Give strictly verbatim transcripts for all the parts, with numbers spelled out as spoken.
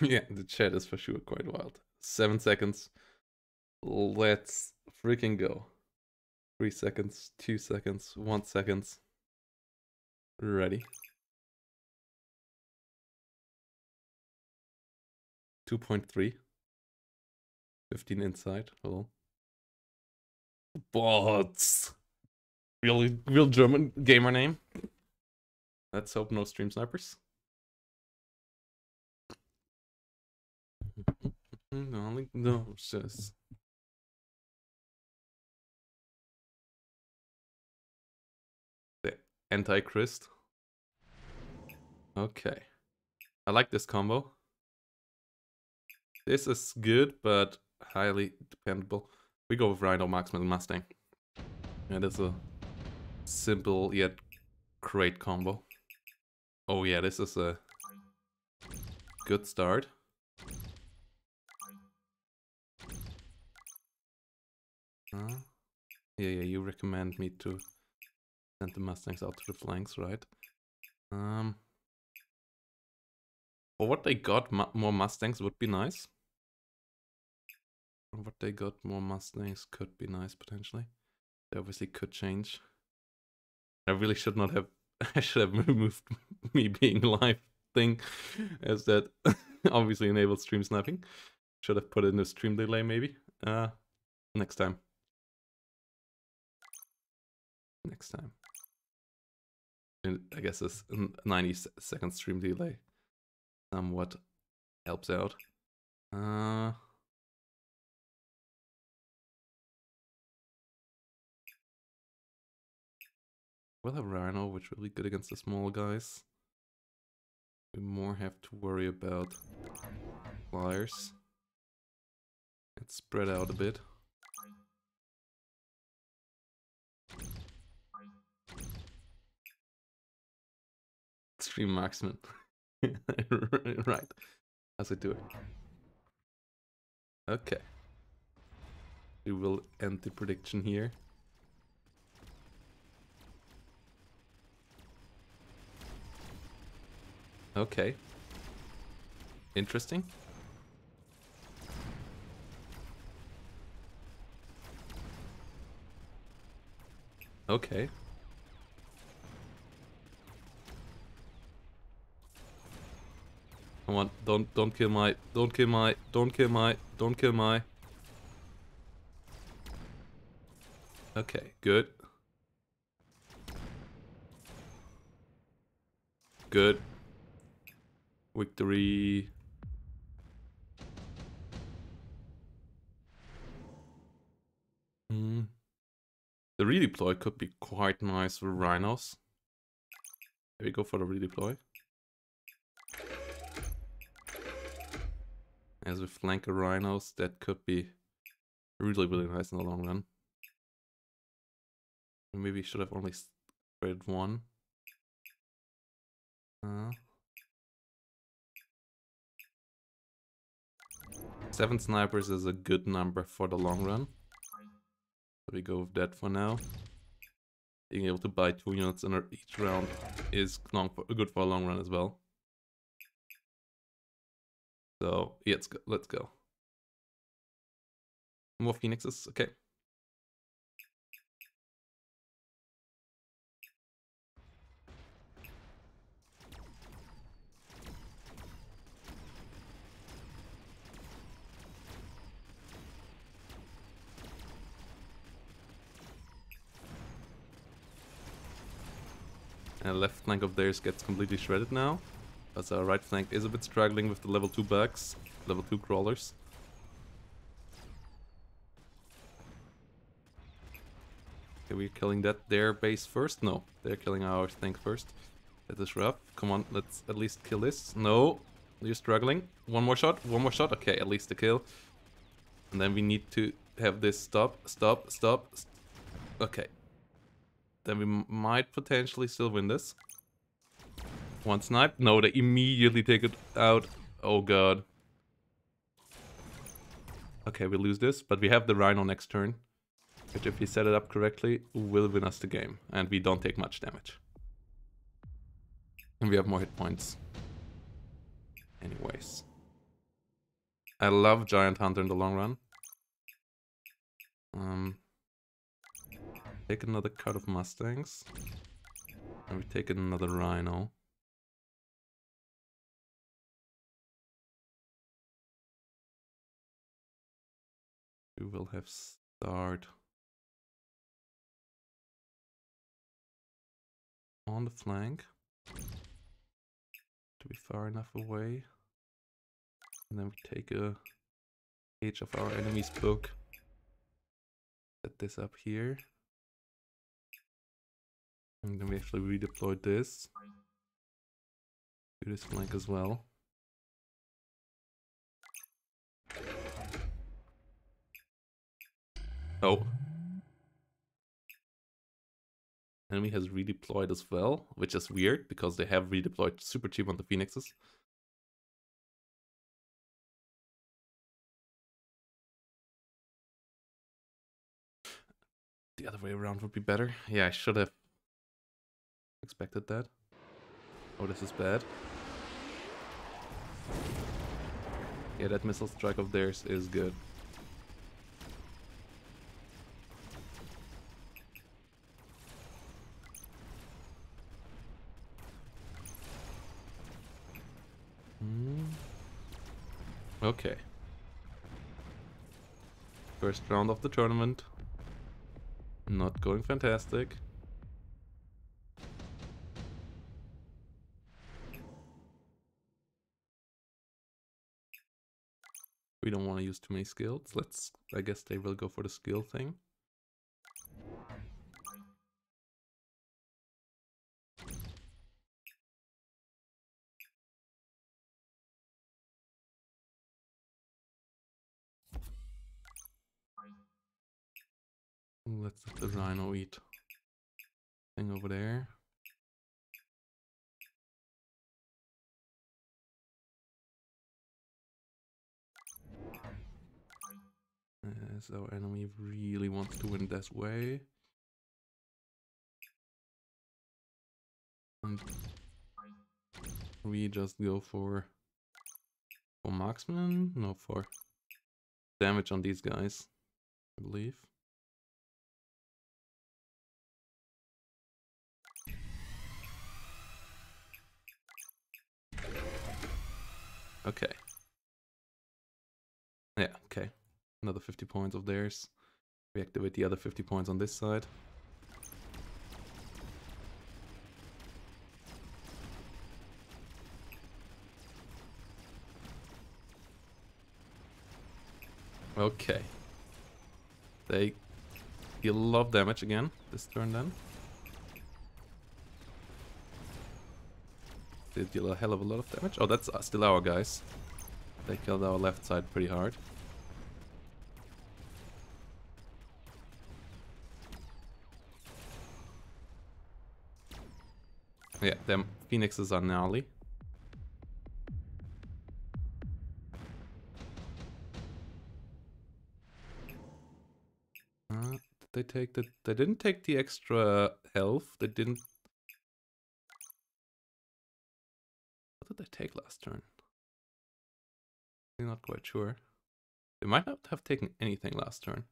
Yeah, the chat is for sure quite wild. Seven seconds. Let's freaking go. Three seconds, two seconds, one second. Ready. two point three. fifteen inside. Hello. Bots. Real, real German gamer name. Let's hope no stream snipers. No, no, sis. The Antichrist. Okay. I like this combo. This is good, but highly dependable. We go with Rhino, Marksman, and Mustang. That is a simple yet great combo. Oh yeah, this is a good start. Uh, yeah, yeah, you recommend me to send the Mustangs out to the flanks, right? Um, for what they got, mu more Mustangs would be nice. For what they got, more Mustangs could be nice, potentially. They obviously could change. I really should not have... I should have removed me being live thing, as that obviously enables stream sniping. Should have put in a stream delay, maybe. Uh, next time. Next time. And I guess this ninety second stream delay somewhat helps out. Uh, we'll have Rhino, which will be good against the small guys. We more have to worry about flyers. Let's spread out a bit. Extreme Marksman. Right. How's it doing? Okay. We will end the prediction here. Okay. Interesting. Okay. Come on, don't don't kill my don't kill my don't kill my don't kill my Okay, good. Good. Victory. Mm. The redeploy could be quite nice for Rhinos. Here we go for the redeploy. As we flank a Rhinos, that could be really, really nice in the long run. Maybe should have only spread one. Uh. Seven snipers is a good number for the long run. So we go with that for now. Being able to buy two units in each round is long for, good for a long run as well. So, yeah, let's go. Let's go. More Phoenixes, okay. And the left flank of theirs gets completely shredded now. As our right flank is a bit struggling with the level two bugs, level two crawlers. Okay, we're killing that their base first. No, they're killing our flank first. That is rough. Come on, let's at least kill this. No, you're struggling. One more shot, one more shot. Okay, at least a kill. And then we need to have this stop, stop, stop. St okay. Then we might potentially still win this. One snipe. No, they immediately take it out. Oh god. Okay, we lose this, but we have the Rhino next turn, which if we set it up correctly, will win us the game. And we don't take much damage. And we have more hit points. Anyways. I love Giant Hunter in the long run. Um, take another cut of Mustangs. And we take another Rhino. We will have start on the flank to be far enough away. And then we take a page of our enemy's book. Set this up here. And then we actually redeploy this. Do this flank as well. Oh. Enemy has redeployed as well, which is weird because they have redeployed super cheap on the Phoenixes. The other way around would be better. Yeah, I should have expected that. Oh, this is bad. Yeah, that missile strike of theirs is good. Mm. Okay. First round of the tournament. Not going fantastic. We don't want to use too many skills. Let's, I guess they will go for the skill thing. Let's let the Rhino eat thing over there. Yes, our enemy really wants to win this way. And we just go for for marksman? No, for damage on these guys, I believe. Okay. Yeah, okay. Another fifty points of theirs. We activate the other fifty points on this side. Okay. They deal a lot of damage again this turn then. They deal a hell of a lot of damage. Oh, that's still our guys. They killed our left side pretty hard. Yeah, them Phoenixes are gnarly. Uh, did they take the? They didn't take the extra health. They didn't. What did they take last turn? I'm not quite sure. They might not have taken anything last turn.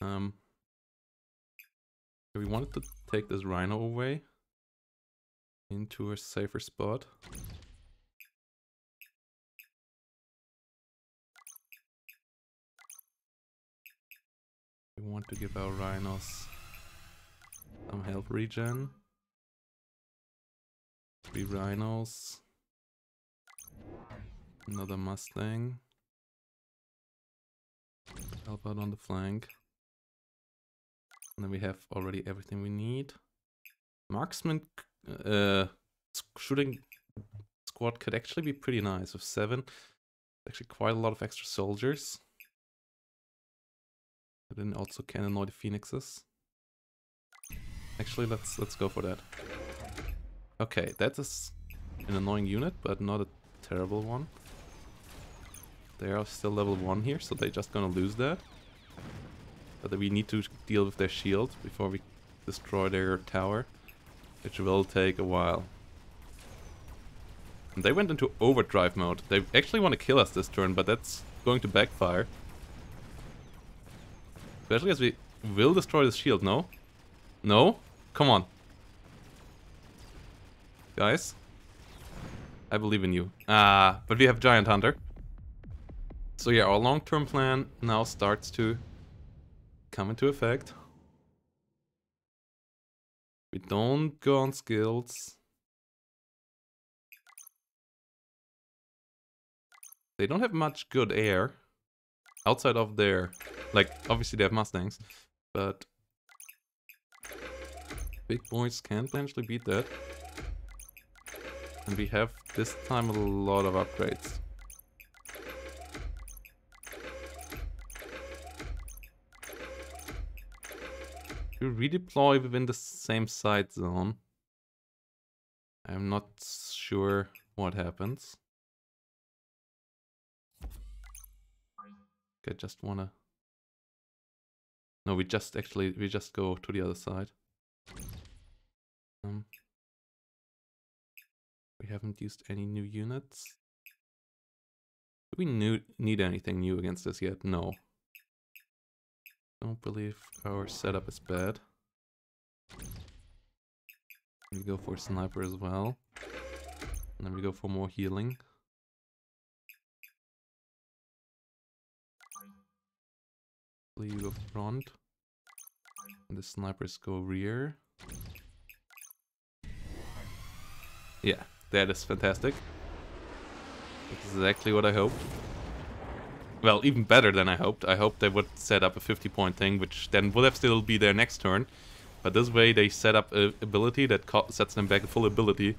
Um, we wanted to take this Rhino away into a safer spot. We want to give our Rhinos some health regen. Three Rhinos. Another Mustang. Help out on the flank. And then we have already everything we need. Marksman uh, shooting squad could actually be pretty nice with seven. Actually quite a lot of extra soldiers. But then also can annoy the Phoenixes. Actually let's let's go for that. Okay, that is an annoying unit, but not a terrible one. They are still level one here, so they're just gonna lose that. But we need to deal with their shield before we destroy their tower, which will take a while. And they went into overdrive mode. They actually want to kill us this turn, but that's going to backfire. Especially as we will destroy this shield, no? No? Come on. Guys. I believe in you. Ah, uh, but we have Giant Hunter. So yeah, our long-term plan now starts to come into effect. We don't go on skills. They don't have much good air outside of their, like, obviously they have Mustangs, but big boys can potentially beat that. And we have this time a lot of upgrades. We redeploy within the same side zone. I'm not sure what happens. I just wanna... No, we just actually, we just go to the other side. Um, we haven't used any new units. Do we new, need anything new against this yet? No. Don't believe our setup is bad. We go for sniper as well. And then we go for more healing. You go front, and the snipers go rear. Yeah, that is fantastic. Exactly what I hoped. Well, even better than I hoped. I hoped they would set up a fifty point thing, which then would have still be their next turn. But this way they set up an ability that sets them back a full ability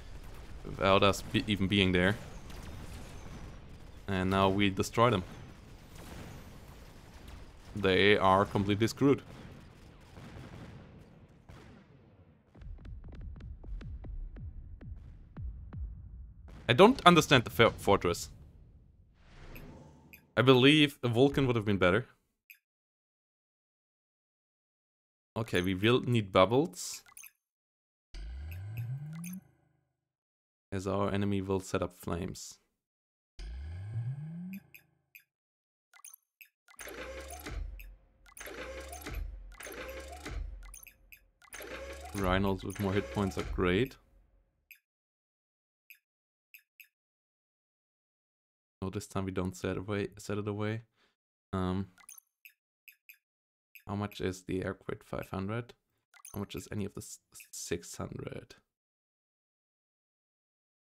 without us be even being there. And now we destroy them. They are completely screwed. I don't understand the fortress. I believe a Vulcan would have been better. Okay, we will need bubbles, as our enemy will set up flames. Rhinos with more hit points are great. No, this time we don't set away set it away. Um how much is the air crit? Five hundred. How much is any of this? Six hundred.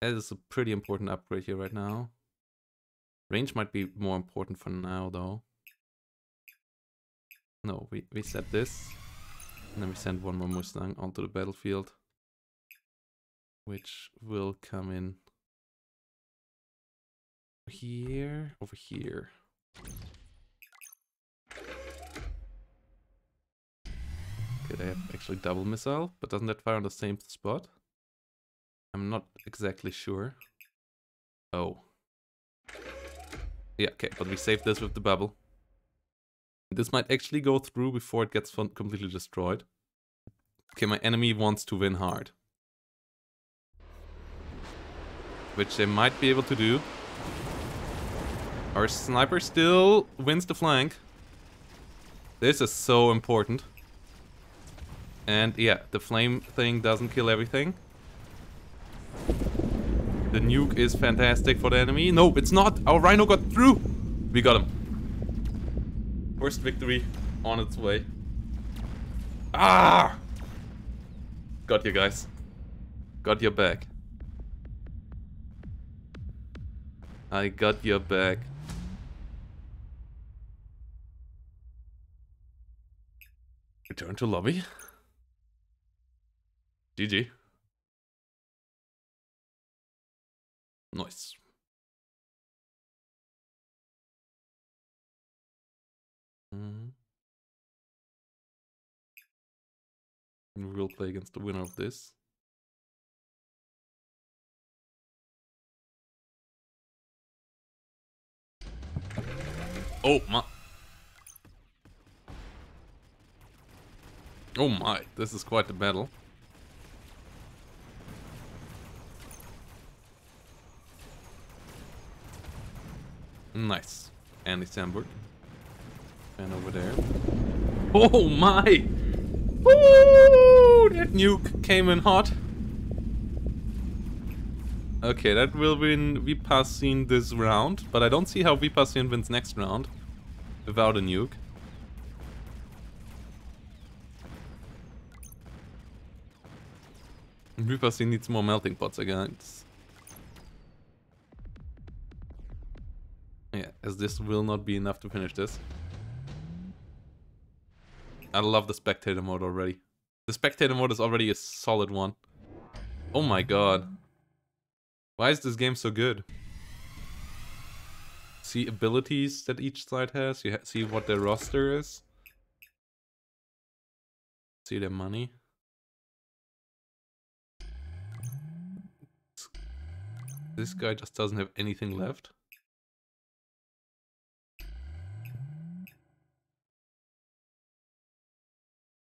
That is a pretty important upgrade here right now. Range might be more important for now though. No, we, we set this. And then we send one more Mustang onto the battlefield, which will come in here, over here. Okay, they have actually double missile, but doesn't that fire on the same spot? I'm not exactly sure. Oh. Yeah, okay, but we save this with the bubble. This might actually go through before it gets completely destroyed. Okay, my enemy wants to win hard. Which they might be able to do. Our sniper still wins the flank. This is so important. And yeah, the flame thing doesn't kill everything. The nuke is fantastic for the enemy. No, it's not! Our Rhino got through! We got him. First victory on its way. Ah! Got you guys. Got your back. I got your back. Return to lobby. G G. Nice. We will play against the winner of this. Oh my! Oh my! This is quite the battle. Nice. And it's ambered. And over there. Oh my! Woo! That nuke came in hot. Okay, that will win Vipassine this round, but I don't see how Vipassine wins next round without a nuke. Vipassine needs more melting pots, I guess. Yeah, as this will not be enough to finish this. I love the spectator mode already. The spectator mode is already a solid one. Oh my god. Why is this game so good? See abilities that each side has. You ha see what their roster is. See their money. This guy just doesn't have anything left.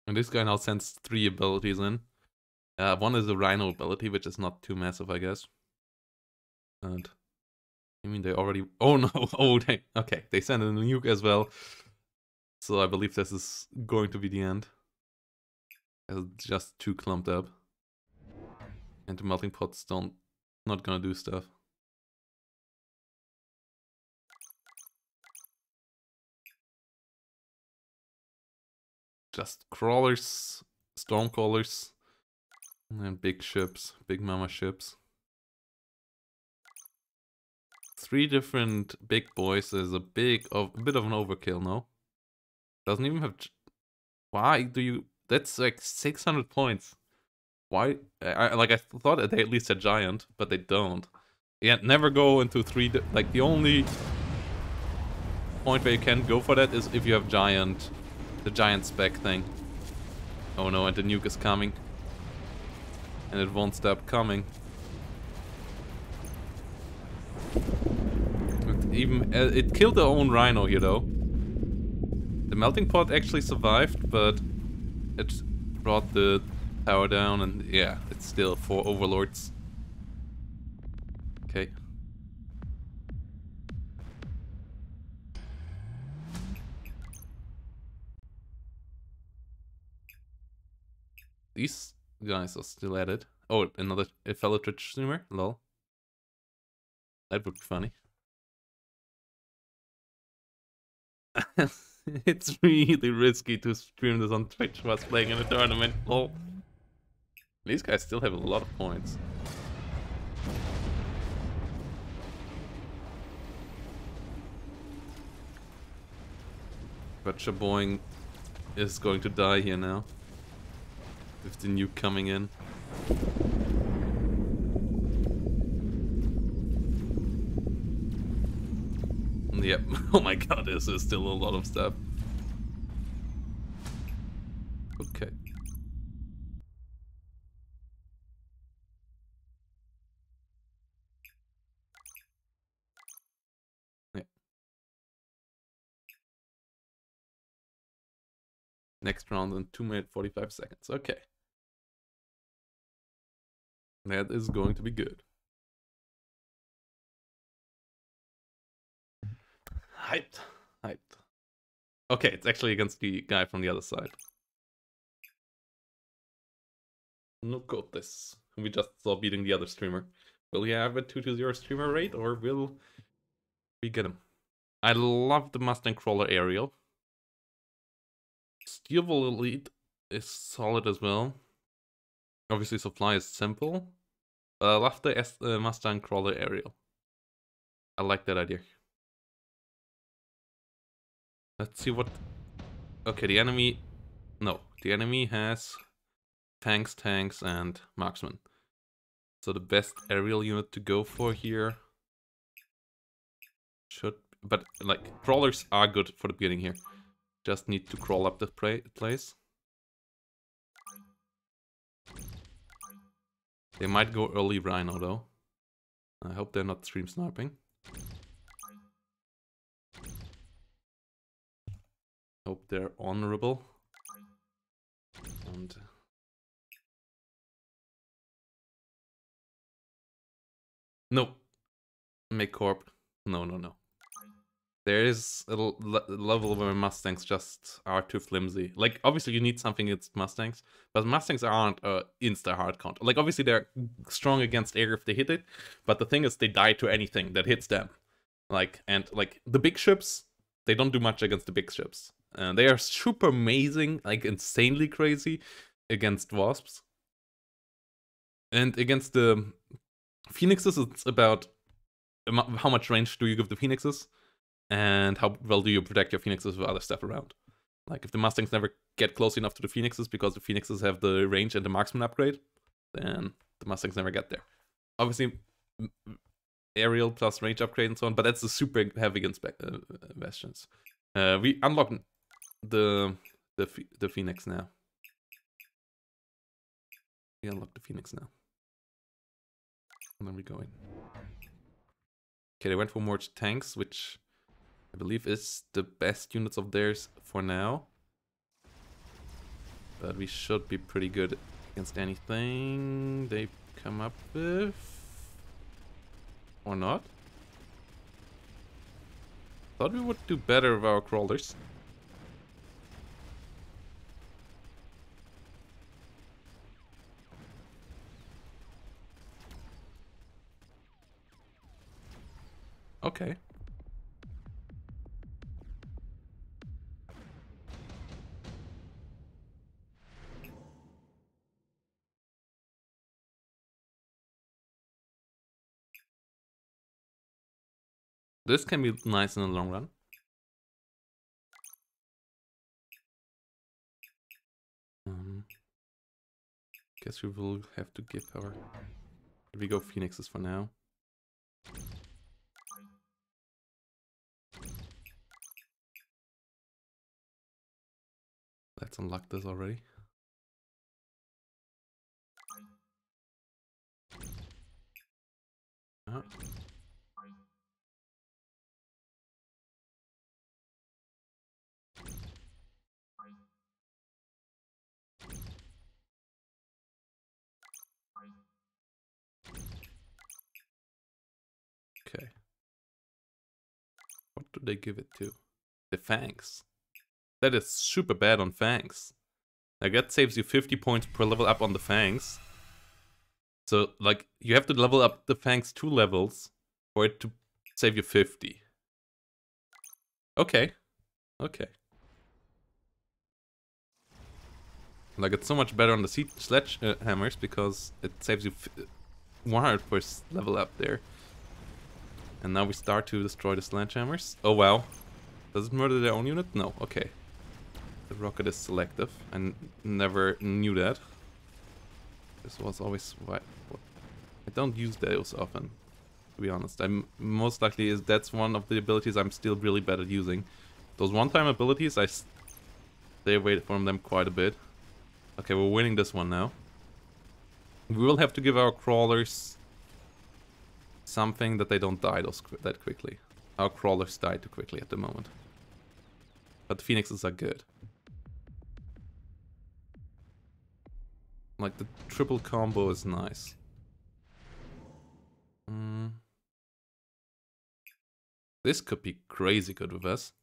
And this guy now sends three abilities in. Uh, one is the Rhino ability, which is not too massive, I guess. And you mean they already? Oh no! Oh, they okay. They sent in a nuke as well, so I believe this is going to be the end. It's just too clumped up, and the melting pots don't not gonna do stuff. Just crawlers, storm crawlers, and big ships, big mama ships. Three different big boys is a big of a bit of an overkill. No, doesn't even have. Why do you? That's like six hundred points. Why? I, like I thought that they at least had giant, but they don't. Yeah, never go into three. Like the only point where you can go for that is if you have giant, the giant spec thing. Oh no! And the nuke is coming, and it won't stop coming. Even uh, it killed their own Rhino here though. The melting pot actually survived, but it brought the tower down, and yeah, it's still four overlords. Okay. These guys are still at it. Oh, another a fellow Twitch streamer. Lol. That would be funny. It's really risky to stream this on Twitch while playing in a tournament. Lol. These guys still have a lot of points. But Shaboing is going to die here now. With the nuke coming in. Yep. Oh my god, this is still a lot of stuff. Okay. Yeah. Next round in two minutes forty-five seconds. Okay. That is going to be good. Hyped, hyped. Okay, it's actually against the guy from the other side. Look at this. We just saw beating the other streamer. Will he have a two two zero streamer rate, or will we get him? I love the Mustang Crawler aerial. Steerable Elite is solid as well. Obviously, supply is simple. But I love the S uh, Mustang Crawler aerial. I like that idea. Let's see what... Okay, the enemy... No, the enemy has tanks, tanks, and marksmen. So the best aerial unit to go for here should... But, like, crawlers are good for the beginning here. Just need to crawl up the place. They might go early Rhino, though. I hope they're not stream sniping. Hope they're honorable. And no. Mecorp. No, no, no. There is a level where Mustangs just are too flimsy. Like, obviously you need something against Mustangs, but Mustangs aren't uh, insta-hard counter. Like, obviously they're strong against air if they hit it, but the thing is they die to anything that hits them. Like, and like, the big ships, they don't do much against the big ships. Uh, they are super amazing, like insanely crazy against Wasps. And against the Phoenixes, it's about how much range do you give the Phoenixes, and how well do you protect your Phoenixes with other stuff around. Like, if the Mustangs never get close enough to the Phoenixes because the Phoenixes have the range and the marksman upgrade, then the Mustangs never get there. Obviously, aerial plus range upgrade and so on, but that's the super heavy against uh, bastions. Uh, we unlock the, the the Phoenix now. We unlock the Phoenix now. And then we go in. Okay, they went for more tanks, which I believe is the best units of theirs for now. But we should be pretty good against anything they come up with. Or not. Thought we would do better with our crawlers. Okay. This can be nice in the long run. Um, guess we will have to give our... Here we go, Phoenixes for now. Let's unlock this already. Oh. Okay. What do they give it to? The Fangs. That is super bad on Fangs. Like, that saves you fifty points per level up on the Fangs. So, like, you have to level up the Fangs two levels for it to save you fifty. Okay. Okay. Like, it's so much better on the siege sledgehammers uh, because it saves you one hundred per level up there. And now we start to destroy the sledgehammers. Oh wow. Does it murder their own unit? No, okay. The rocket is selective. I n never knew that. This was always why I don't use those often, to be honest. I'm most likely is that's one of the abilities I'm still really bad at using. Those one-time abilities, I stay away from them quite a bit. Okay, we're winning this one now. We will have to give our crawlers something that they don't die those qu that quickly. Our crawlers die too quickly at the moment. But the Phoenixes are good. Like, the triple combo is nice. Mm. This could be crazy good with us.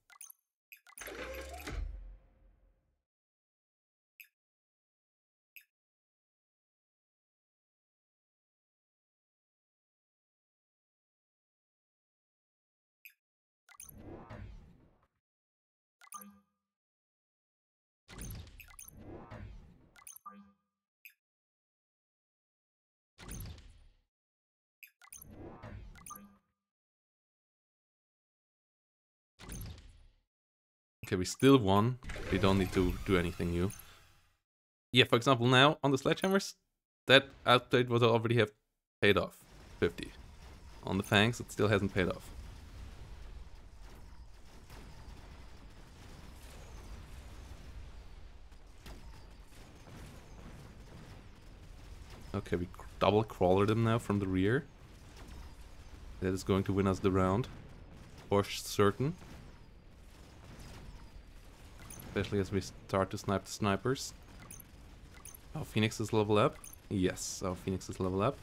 Okay, we still won. We don't need to do anything new. Yeah, for example, now on the sledgehammers, that update would already have paid off. fifty. On the Fangs, it still hasn't paid off. Okay, we double crawler them now from the rear. That is going to win us the round. For certain. Especially as we start to snipe the snipers. Our Phoenixes level up. Yes, our Phoenixes level up.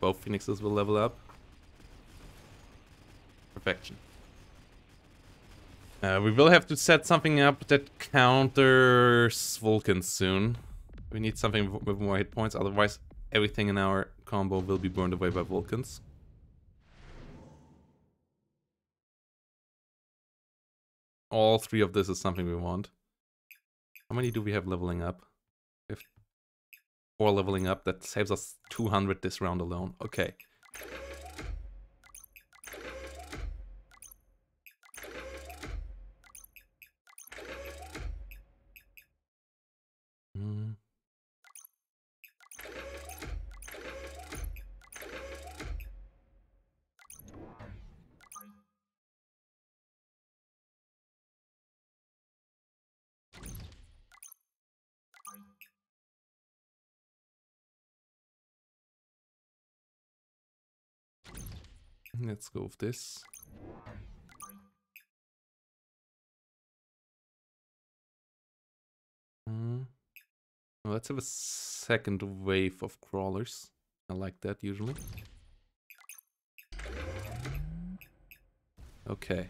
Both Phoenixes will level up. Perfection. Uh, we will have to set something up that counters Vulcan soon. We need something with more hit points, otherwise everything in our combo will be burned away by Vulcans. All three of this is something we want. How many do we have leveling up? We have four leveling up. That saves us two hundred this round alone. Okay. Mm. Let's go with this. Mm. Well, let's have a second wave of crawlers. I like that usually. Okay.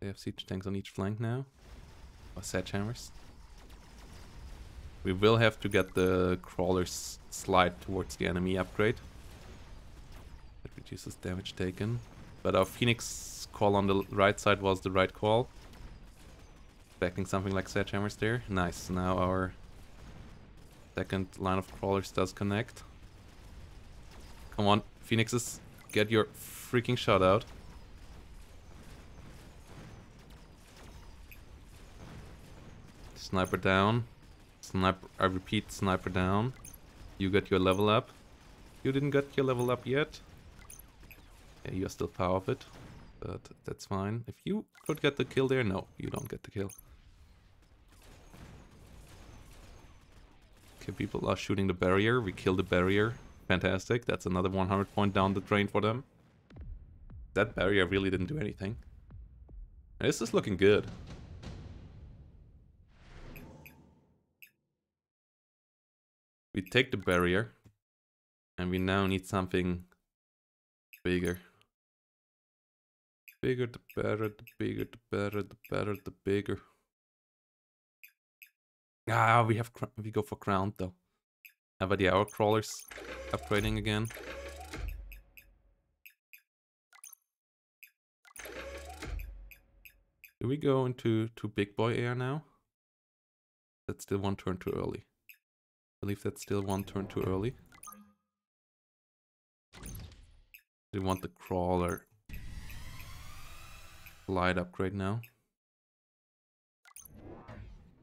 They have siege tanks on each flank now. Or sledgehammers. We will have to get the crawlers slide towards the enemy upgrade. That reduces damage taken. But our Phoenix call on the right side was the right call. Expecting something like sledgehammers there. Nice. Now our second line of crawlers does connect. Come on, Phoenixes. Get your freaking shot out. Sniper down. Sniper, I repeat, sniper down. You got your level up. You didn't get your level up yet. Yeah, you're still power of it, but that's fine. If you could get the kill there, no, you don't get the kill. Okay, people are shooting the barrier. We kill the barrier. Fantastic. That's another one hundred point down the drain for them. That barrier really didn't do anything. This is looking good. We take the barrier. And we now need something bigger. The bigger the better, the bigger the better, the better the bigger. Ah, we have we go for crown though. How about the hour crawlers upgrading again? Do we go into to big boy air now? That's still one turn too early. I believe that's still one turn too early. We want the crawler light upgrade now.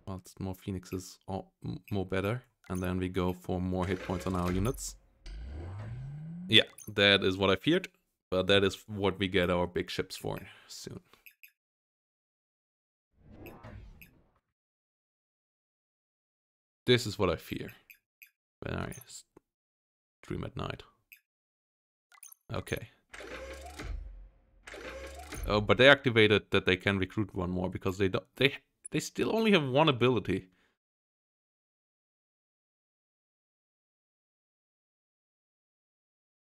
Well, it's more Phoenixes, or more better. And then we go for more hit points on our units. Yeah, that is what I feared. But that is what we get our big ships for soon. This is what I fear when I stream at night. Okay. Oh, but they activated that they can recruit one more because they don't, they they still only have one ability.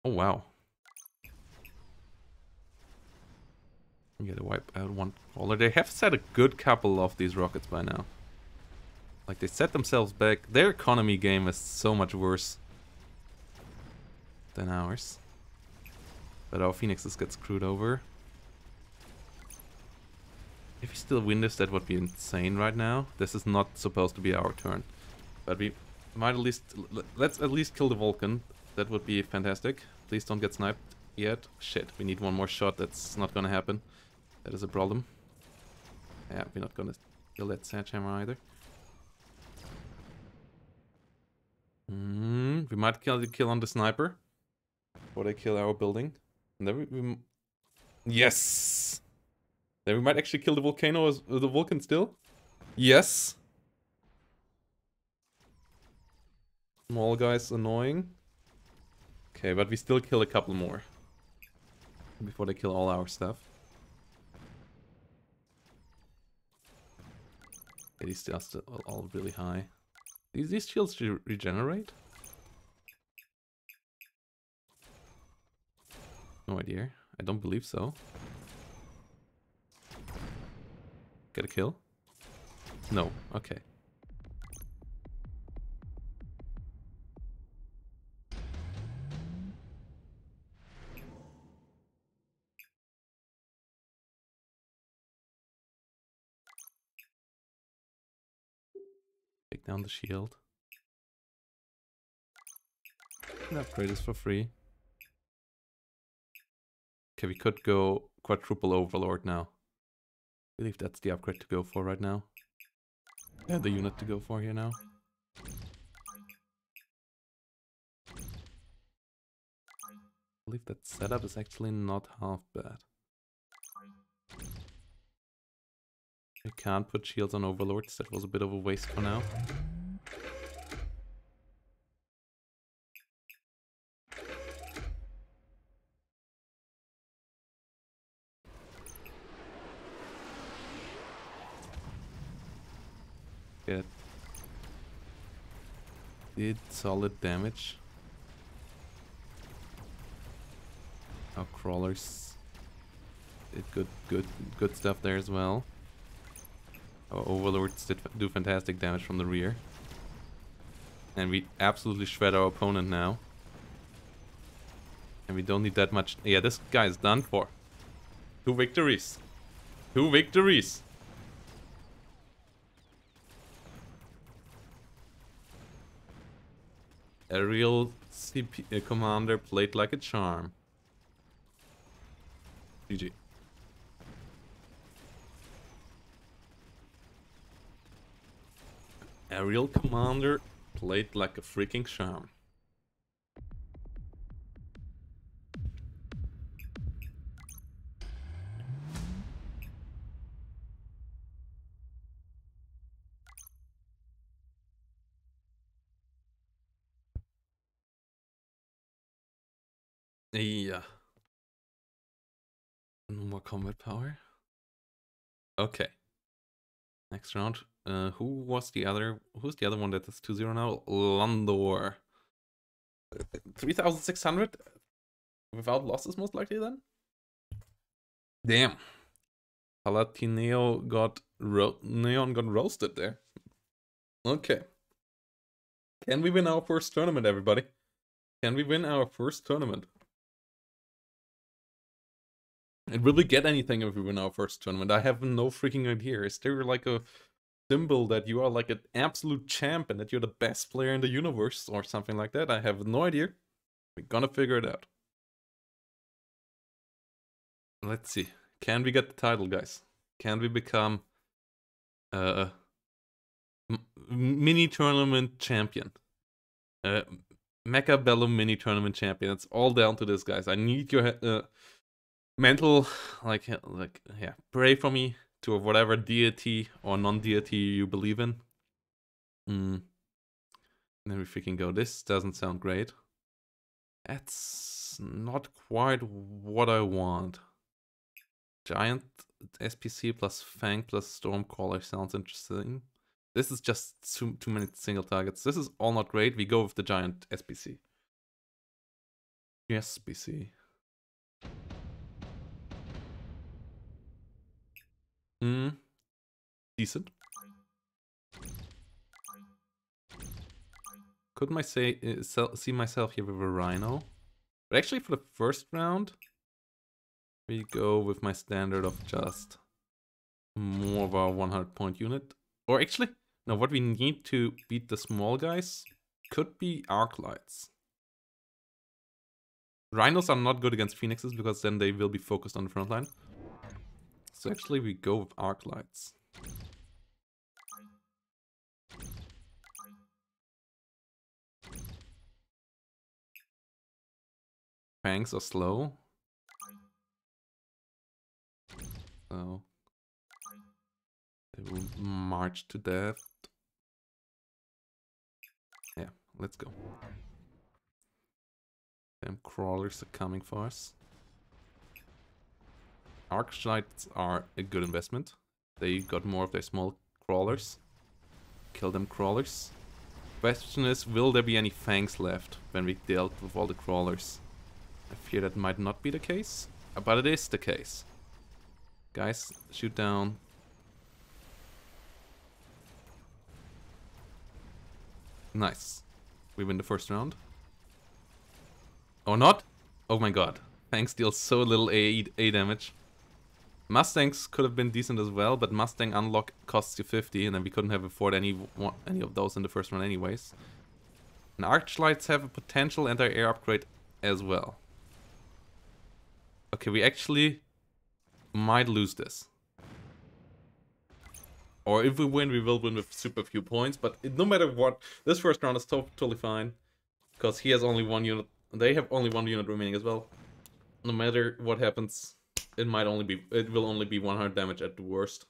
Oh wow. You gotta wipe out one crawler. They have set a good couple of these rockets by now. Like they set themselves back. Their economy game is so much worse than ours. But our Phoenixes get screwed over. If we still win this, that would be insane right now. This is not supposed to be our turn. But we might at least... Let's at least kill the Vulcan. That would be fantastic. Please don't get sniped yet. Shit, we need one more shot. That's not gonna happen. That is a problem. Yeah, we're not gonna kill that sledgehammer either. Mm, we might kill the kill on the sniper. Before they kill our building. And then we, we, yes! Then we might actually kill the volcano, as, uh, the Vulcan still. Yes! Small guy's annoying. Okay, but we still kill a couple more. Before they kill all our stuff. It is just all really high. These, these shields re regenerate? No idea. I don't believe so. get a kill? No, okay. Take down the shield. And upgrade is for free. Okay, we could go quadruple overlord now. I believe that's the upgrade to go for right now. Yeah, the unit to go for here now. I believe that setup is actually not half bad. I can't put shields on overlords, that was a bit of a waste for now. It did solid damage. Our crawlers did good, good, good stuff there as well. Our overlords did do fantastic damage from the rear, and we absolutely shred our opponent now. And we don't need that much. Yeah, this guy is done for. Two victories. Two victories. A real C P uh, commander played like a charm. G G. A real commander played like a freaking charm. Yeah. No more combat power. Okay. Next round. Uh, who was the other? Who's the other one that is two zero now? Landor. three thousand six hundred? Without losses, most likely then? Damn. Palatineo got... Ro Neon got roasted there. Okay. Can we win our first tournament, everybody? Can we win our first tournament? And will we get anything if we win our first tournament? I have no freaking idea. Is there like a symbol that you are like an absolute champ and that you're the best player in the universe or something like that? I have no idea. We're gonna figure it out. Let's see. Can we get the title, guys? Can we become uh, a mini tournament champion? Uh, Mechabellum mini tournament champion. It's all down to this, guys. I need your... Uh, mental, like, like, yeah, pray for me to whatever deity or non-deity you believe in. Mm. Then we freaking go. This doesn't sound great. That's not quite what I want. Giant S P C plus Fang plus Stormcaller sounds interesting. This is just too, too many single targets. This is all not great. We go with the giant S P C. Yes, S P C. Hmm. Decent. Could my say uh, sell, see myself here with a Rhino, but actually for the first round, we go with my standard of just more of our one hundred point unit. Or actually, no. What we need to beat the small guys could be Arc Lights. Rhinos are not good against Phoenixes because then they will be focused on the front line. So actually we go with Arc Lights. Fangs are slow. So they will march to death. Yeah, let's go. Damn crawlers are coming for us. Arclights are a good investment. They got more of their small crawlers. Kill them crawlers. Question is, will there be any fangs left when we dealt with all the crawlers? I fear that might not be the case, but it is the case. Guys, shoot down Nice. We win the first round. Or not? Oh my god. Tanks deal so little A A damage. Mustangs could have been decent as well, but Mustang unlock costs you fifty, and then we couldn't have afford any one, any of those in the first round anyways. And Archlights have a potential anti-air upgrade as well. Okay, we actually might lose this. Or if we win, we will win with super few points, but it, no matter what, this first round is totally fine. Because he has only one unit, they have only one unit remaining as well. No matter what happens, it might only be, it will only be one hundred damage at the worst.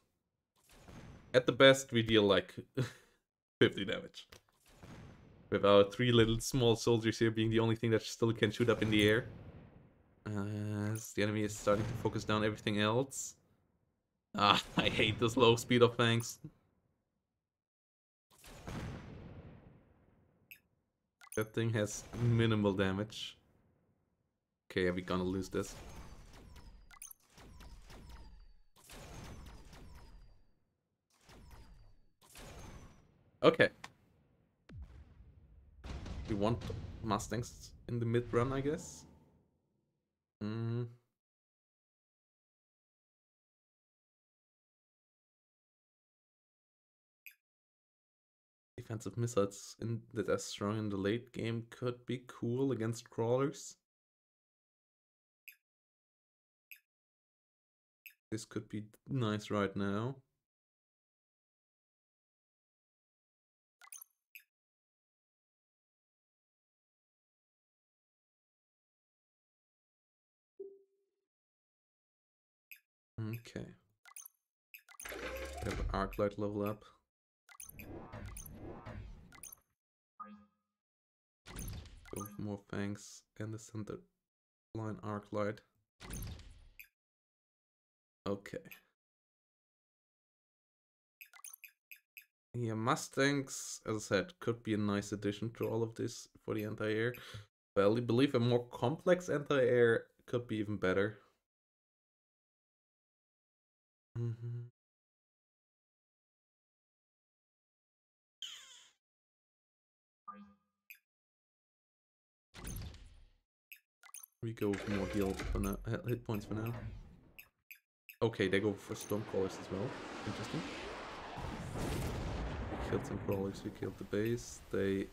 At the best, we deal like fifty damage. With our three little small soldiers here being the only thing that still can shoot up in the air. Uh, the enemy is starting to focus down everything else. Ah, I hate this low speed of things. That thing has minimal damage. Okay, are we gonna lose this? Okay. We want Mustangs in the mid-run, I guess. Mm. Defensive missiles in that are strong in the late game could be cool against crawlers. This could be nice right now. Okay. We have an arc light level up. Go for more fangs and the center line arc light. Okay. Yeah, Mustangs, as I said, could be a nice addition to all of this for the anti-air. Well, I believe a more complex anti-air could be even better. Mm-hmm. We go for more heal for now, hit points for now. Okay, they go for storm crawlers as well. Interesting. We killed some crawlers. We killed the base. They,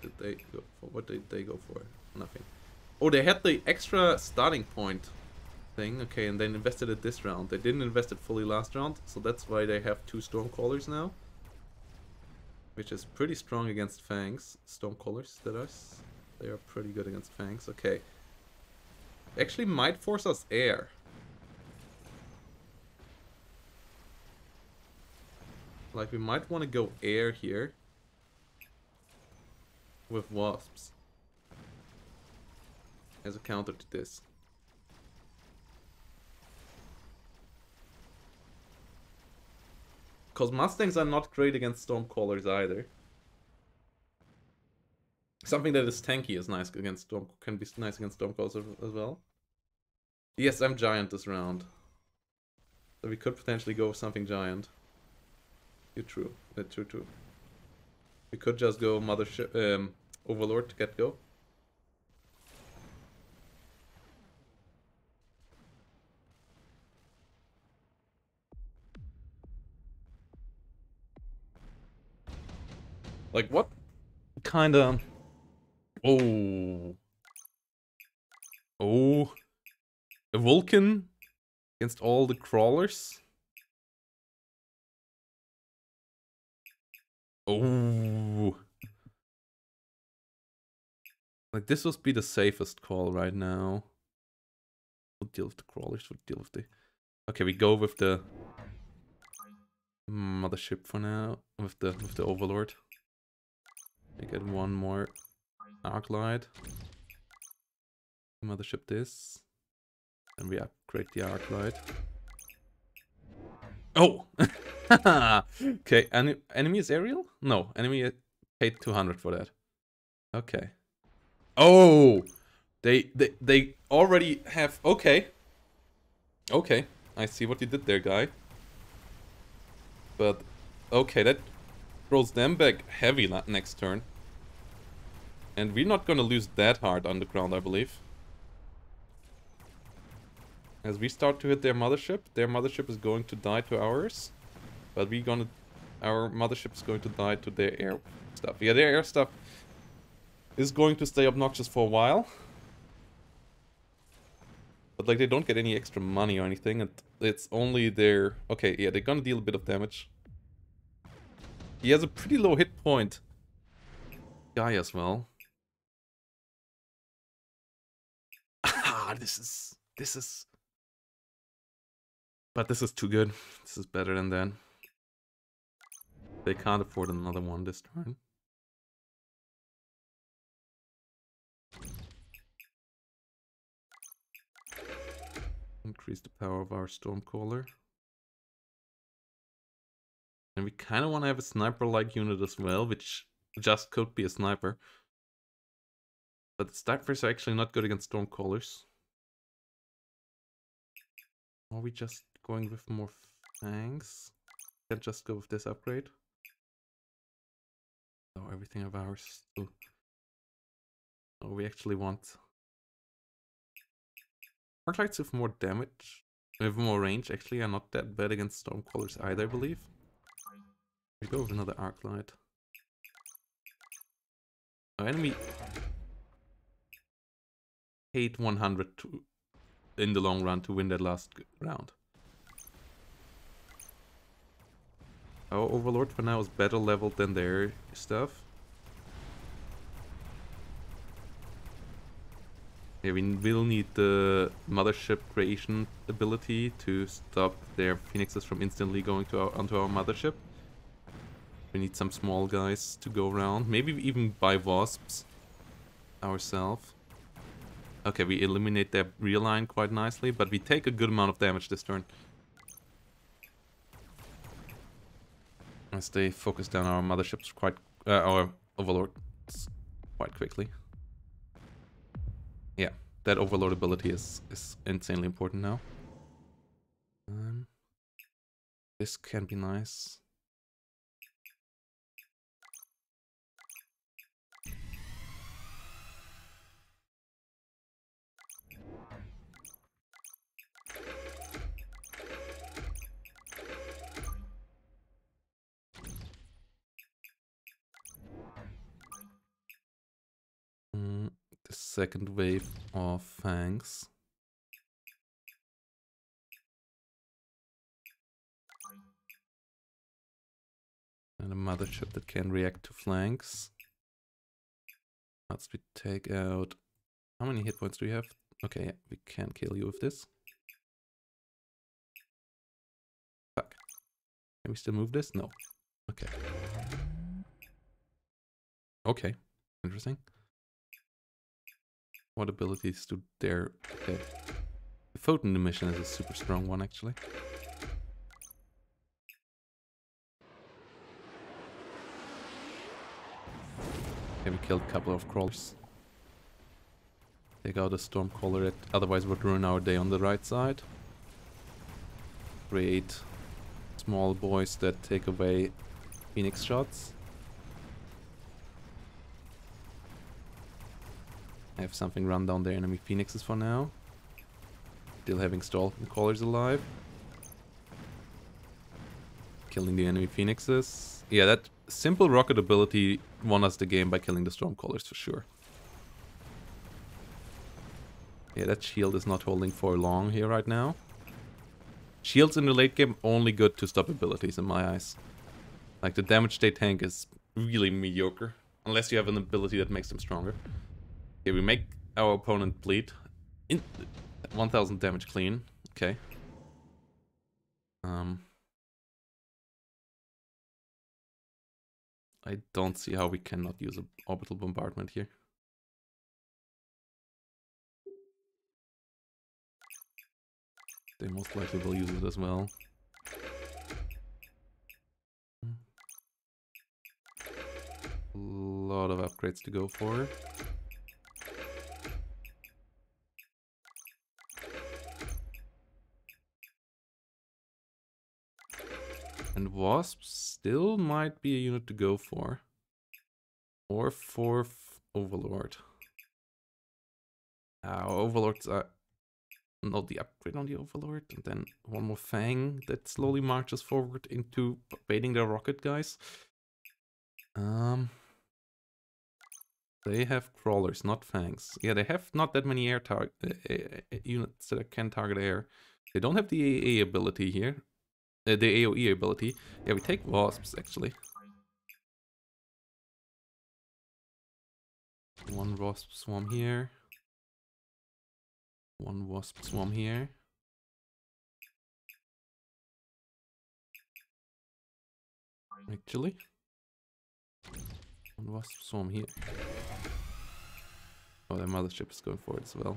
what did they go for? What did they go for? Nothing. Oh, they had the extra starting point thing. Okay, and they invested it this round. They didn't invest it fully last round, so that's why they have two storm crawlers now, which is pretty strong against fangs. Storm crawlers, that are, they are pretty good against fangs. Okay, actually might force us air. Like we might want to go air here with wasps as a counter to this. Because Mustangs are not great against Stormcrawlers either. Something that is tanky is nice against Storm, can be nice against Stormcrawlers as well. Yes, I'm giant this round, so we could potentially go with something giant. You're true. That's true too. We could just go Mothership, um, Overlord to get go. Like what kind of... Oh. Oh. A Vulcan against all the crawlers? Oh. Like this would be the safest call right now. We'll deal with the crawlers, we'll deal with the... Okay, we go with the Mothership for now. With the with the Overlord. We get one more arc light. Mothership this. And we upgrade the arc light. Oh! Okay, en enemy is aerial? No, enemy paid two hundred for that. Okay. Oh! They, they, they already have... Okay. Okay, I see what you did there, guy. But, okay, that Throws them back heavy next turn. And we're not going to lose that hard on the ground, I believe. As we start to hit their mothership, their mothership is going to die to ours. But we're going to... Our mothership is going to die to their air stuff. Yeah, their air stuff is going to stay obnoxious for a while. But, like, they don't get any extra money or anything. It, it's only their... Okay, yeah, they're going to deal a bit of damage. He has a pretty low hit point guy as well. Ah, this is... This is... But this is too good. This is better than that. They can't afford another one this turn. Increase the power of our Stormcaller. And we kind of want to have a sniper-like unit as well, which just could be a sniper. But the snipers are actually not good against Stormcallers. Are we just going with more fangs? Can't just go with this upgrade. Oh, everything of ours. Ooh. Oh, we actually want Arclights with more damage, with more range. Actually, are not that bad against Stormcallers either, I believe. We go with another Arclight. Our enemy paid one hundred to, in the long run to win that last round. Our Overlord for now is better leveled than their stuff. Yeah, we will need the Mothership creation ability to stop their Phoenixes from instantly going to our, onto our Mothership. We need some small guys to go around. Maybe we even buy Wasps ourselves. Okay, we eliminate their rear line quite nicely, but we take a good amount of damage this turn. As they focus down our motherships quite... Uh, our overlords quite quickly. Yeah, that overlord ability is, is insanely important now. Um, this can be nice. The second wave of fangs. And a mothership that can react to flanks. Once we take out... How many hit points do we have? Okay, yeah, we can kill you with this. Fuck. Can we still move this? No. Okay. Okay. Interesting. What abilities do their... Okay. The Photon Emission is a super strong one, actually. Okay, we killed a couple of Crawlers. Take out a Stormcaller that otherwise would ruin our day on the right side. Create small boys that take away Phoenix shots. I have something run down their enemy Phoenixes for now. Still having Stormcallers alive. Killing the enemy Phoenixes. Yeah, that simple rocket ability won us the game by killing the Stormcallers for sure. Yeah, that shield is not holding for long here right now. Shields in the late game only good to stop abilities in my eyes. Like, the damage they tank is really mediocre. Unless you have an ability that makes them stronger. Okay, we make our opponent bleed. In one thousand damage clean. Okay. Um, I don't see how we cannot use an orbital bombardment here. They most likely will use it as well. A lot of upgrades to go for. And Wasp still might be a unit to go for. Or for Overlord. Now, Overlords are not the upgrade on the Overlord. And then one more Fang that slowly marches forward into baiting their rocket guys. Um, They have crawlers, not Fangs. Yeah, they have not that many air tar uh, uh, units that can target air. They don't have the A A ability here. Uh, the A O E ability. Yeah, we take Wasps, actually. One Wasp Swarm here. One Wasp Swarm here. Actually. One Wasp Swarm here. Oh, their mothership is going for it as well.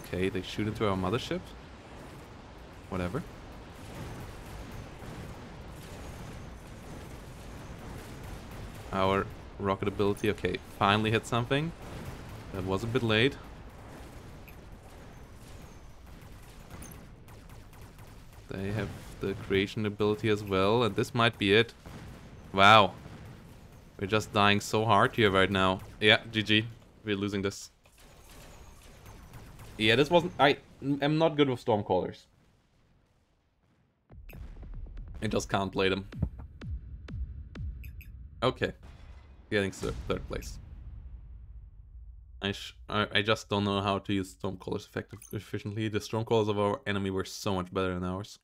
Okay, they shoot into our mothership. Whatever. Our rocket ability, okay, finally hit something. That was a bit late. They have the creation ability as well, and this might be it. Wow. We're just dying so hard here right now. Yeah, G G. We're losing this. Yeah, this wasn't... I am not good with Stormcallers. I just can't play them. Okay. Getting third place. I, sh I just don't know how to use Stormcallers effectively efficiently. The Stormcallers of our enemy were so much better than ours.